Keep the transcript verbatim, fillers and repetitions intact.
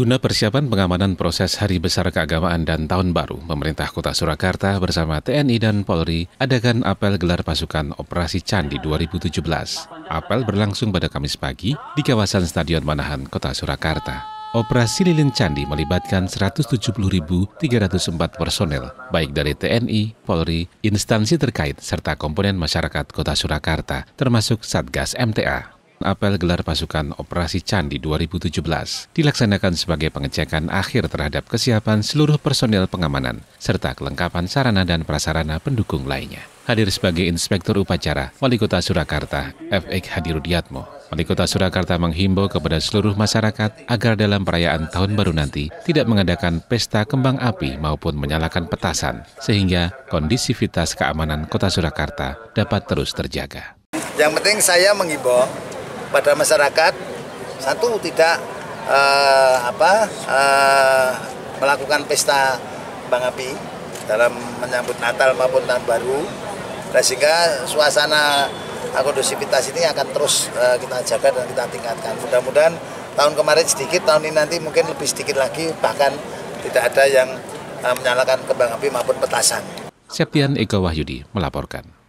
Guna persiapan pengamanan proses Hari Besar Keagamaan dan Tahun Baru, pemerintah Kota Surakarta bersama T N I dan Polri adakan apel gelar pasukan Operasi Candi dua ribu tujuh belas. Apel berlangsung pada Kamis pagi di kawasan Stadion Manahan, Kota Surakarta. Operasi Lilin Candi melibatkan seratus tujuh puluh ribu tiga ratus empat personel, baik dari T N I, Polri, instansi terkait, serta komponen masyarakat Kota Surakarta, termasuk Satgas M T A. Apel gelar pasukan Operasi Candi dua ribu tujuh belas dilaksanakan sebagai pengecekan akhir terhadap kesiapan seluruh personel pengamanan serta kelengkapan sarana dan prasarana pendukung lainnya. Hadir sebagai Inspektur Upacara, Wali Kota Surakarta, F X Hadirudyatmo. Wali Kota Surakarta menghimbau kepada seluruh masyarakat agar dalam perayaan Tahun Baru nanti tidak mengadakan pesta kembang api maupun menyalakan petasan, sehingga kondisivitas keamanan Kota Surakarta dapat terus terjaga. Yang penting saya menghimbau pada masyarakat, satu, tidak uh, apa uh, melakukan pesta kembang api dalam menyambut Natal maupun Tahun Baru, dan sehingga suasana kondusivitas ini akan terus uh, kita jaga dan kita tingkatkan. Mudah-mudahan tahun kemarin sedikit, tahun ini nanti mungkin lebih sedikit lagi, bahkan tidak ada yang uh, menyalakan kembang api maupun petasan. Septian Eko Wahyudi melaporkan.